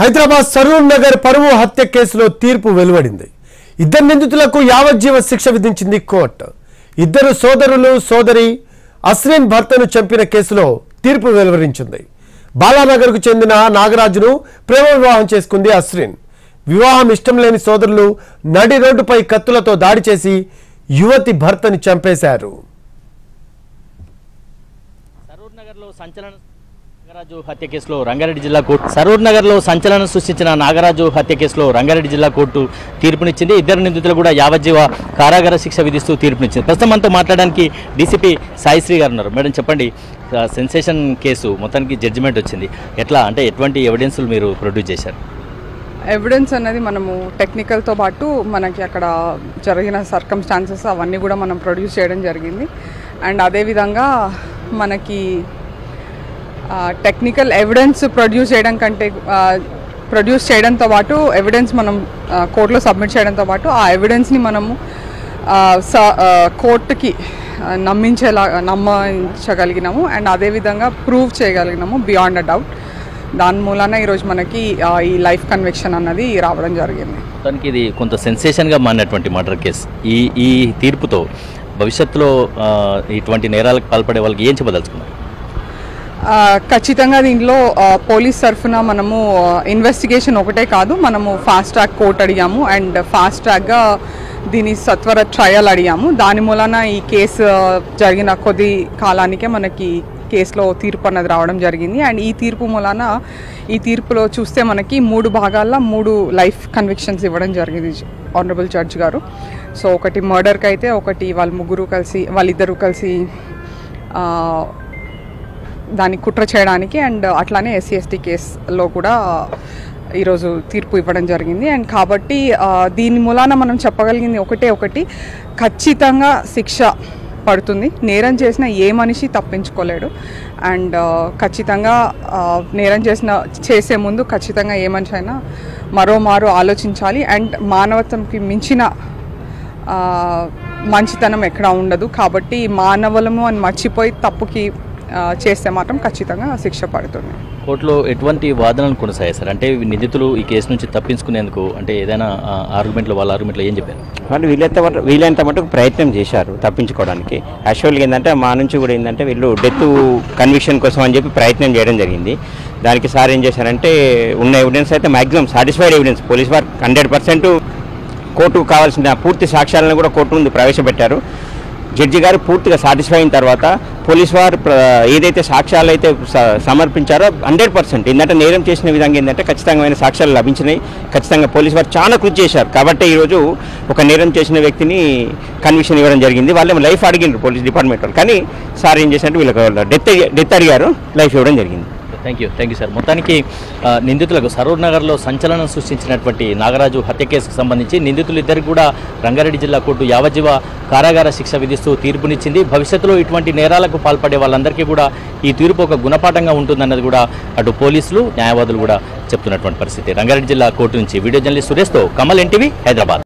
హైదరాబాద్ సరూర్ నగర్ పరువు హత్య కేసులో తీర్పు వెలువడింది. ఇద్దరు నిందితులకు యావజ్జీవ శిక్ష విధించింది కోర్టు. ఇద్దరు సోదరులు సోదరి అస్రిన్ భర్తను చంపిన కేసులో తీర్పు వెలువరించింది. బాలానగర్కు చెందిన నాగరాజును ప్రేమ వివాహం చేసుకుంది అస్రిన్. వివాహం ఇష్టం లేని సోదరులు నడి రోడ్డుపై కత్తులతో దాడి చేసి యువతి భర్తను చంపేశారు. సరూర్ నగర్లో సంచలనం నాగరాజు హత్య కేసులో రంగారెడ్డి జిల్లా కోర్టు సరూర్ నగర్లో సంచలనం సృష్టించిన నాగరాజు హత్య కేసులో రంగారెడ్డి జిల్లా కోర్టు తీర్పునిచ్చింది. ఇద్దరు నిందితులు కూడా యావజ్జీవ కారాగార శిక్ష విధిస్తూ తీర్పునిచ్చింది. ప్రస్తుతం మనతో మాట్లాడడానికి డీసీపీ సాయిశ్రీ గారు ఉన్నారు. మేడం, చెప్పండి, సెన్సేషన్ కేసు మొత్తానికి జడ్జిమెంట్ వచ్చింది. ఎట్లా అంటే ఎటువంటి ఎవిడెన్స్లు మీరు ప్రొడ్యూస్ చేశారు? ఎవిడెన్స్ అనేది మనము టెక్నికల్తో పాటు మనకి అక్కడ జరిగిన సర్కమ్స్టాన్సెస్ అవన్నీ కూడా మనం ప్రొడ్యూస్ చేయడం జరిగింది. అండ్ అదేవిధంగా మనకి టెక్నికల్ ఎవిడెన్స్ ప్రొడ్యూస్ చేయడంతో పాటు ఎవిడెన్స్ మనం కోర్టులో సబ్మిట్ చేయడంతో పాటు ఆ ఎవిడెన్స్ని మనము కోర్టుకి నమ్మించగలిగినాము. అండ్ అదేవిధంగా ప్రూవ్ చేయగలిగినాము బియాండ్ అ డౌట్. దాని మూలాన ఈరోజు మనకి ఈ లైఫ్ కన్విక్షన్ అన్నది రావడం జరిగింది. దానికి ఇది కొంత సెన్సేషన్గా మారినటువంటి మర్డర్ కేసు. ఈ తీర్పుతో భవిష్యత్తులో ఇటువంటి నేరాలకు పాల్పడే వాళ్ళకి ఏం చెప్పదలుచుకున్నారు? ఖచ్చితంగా దీంట్లో పోలీస్ తరఫున మనము ఇన్వెస్టిగేషన్ ఒకటే కాదు, మనము ఫాస్ట్ ట్రాక్ కోర్ట్ అడిగాము. అండ్ ఫాస్ట్ ట్రాక్గా దీని సత్వర ట్రయల్ అడిగాము. దాని మూలాన ఈ కేసు జరిగిన కొద్ది కాలానికే మనకి కేసులో తీర్పు అన్నది రావడం జరిగింది. అండ్ ఈ తీర్పులో చూస్తే మనకి 3 భాగాల్లో 3 లైఫ్ కన్విక్షన్స్ ఇవ్వడం జరిగింది ఆనరబుల్ జడ్జ్ గారు. సో ఒకటి మర్డర్కి అయితే, ఒకటి వాళ్ళిద్దరూ కలిసి దాన్ని కుట్ర చేయడానికి, అండ్ అట్లానే SC ST కేసులో కూడా ఈరోజు తీర్పు ఇవ్వడం జరిగింది. అండ్ కాబట్టి దీని మూలాన మనం చెప్పగలిగింది ఒకటి ఖచ్చితంగా శిక్ష పడుతుంది. నేరం చేసిన ఏ మనిషి తప్పించుకోలేడు. అండ్ ఖచ్చితంగా నేరం చేసే ముందు ఖచ్చితంగా ఏ మనిషి అయినా మరోమారు ఆలోచించాలి. అండ్ మానవత్వంకి మించిన మంచితనం ఎక్కడా ఉండదు. కాబట్టి మానవులము అని మర్చిపోయి తప్పుకి చేస్తే మాత్రం ఖచ్చితంగా శిక్ష పడుతుంది. కోర్టులో ఎటువంటి వాదనలు కొనసాగారు? అంటే నిందితులు ఈ కేసు నుంచి తప్పించుకునేందుకు అంటే ఏదైనా వాళ్ళ ఆర్గ్యుమెంట్లో ఏం చెప్పారు? అంటే వీలైనంత మటుకు ప్రయత్నం చేశారు తప్పించుకోవడానికి. యాక్చువల్గా ఏంటంటే మా నుంచి కూడా ఏంటంటే వీళ్ళు డెత్ కన్విక్షన్ కోసం అని చెప్పి ప్రయత్నం చేయడం జరిగింది. దానికి సార్ ఏం చేశారంటే ఉన్న ఎవిడెన్స్ అయితే మ్యాక్సిమం సాటిస్ఫైడ్ ఎవిడెన్స్ పోలీస్ వారు 100% కోర్టుకు కావాల్సిన పూర్తి సాక్ష్యాలను కూడా కోర్టు ముందు ప్రవేశపెట్టారు. జడ్జి గారు పూర్తిగా సాటిస్ఫై అయిన తర్వాత పోలీస్ వారు ఏదైతే సాక్ష్యాలు అయితే సమర్పించారో 100% ఏంటంటే నేరం చేసిన విధంగా ఏంటంటే ఖచ్చితమైన సాక్ష్యాలు లభించినాయి. ఖచ్చితంగా పోలీస్ వారు చాలా కృషి చేశారు. కాబట్టి ఈరోజు ఒక నేరం చేసిన వ్యక్తిని కన్విక్షన్ ఇవ్వడం జరిగింది. వాళ్ళు లైఫ్ అడిగినారు పోలీస్ డిపార్ట్మెంట్ వాళ్ళు. కానీ సార్ ఏం చేసినట్టు వీళ్ళకి డెత్ అడిగారు, లైఫ్ ఇవ్వడం జరిగింది. Thank you sir. మొత్తానికి నిందితులకు సరూర్ నగర్లో సంచలనం సృష్టించినటువంటి నాగరాజు హత్య కేసుకు సంబంధించి నిందితులిద్దరికీ కూడా రంగారెడ్డి జిల్లా కోర్టు యావజ్జీవ కారాగార శిక్ష విధిస్తూ తీర్పునిచ్చింది. భవిష్యత్తులో ఇటువంటి నేరాలకు పాల్పడే వాళ్ళందరికీ కూడా ఈ తీర్పు ఒక గుణపాఠంగా ఉంటుందన్నది కూడా అటు పోలీసులు న్యాయవాదులు కూడా చెప్తున్నటువంటి పరిస్థితి. రంగారెడ్డి జిల్లా కోర్టు నుంచి వీడియో జర్నలిస్ట్ సురేష్తో కమల్ NTV హైదరాబాద్.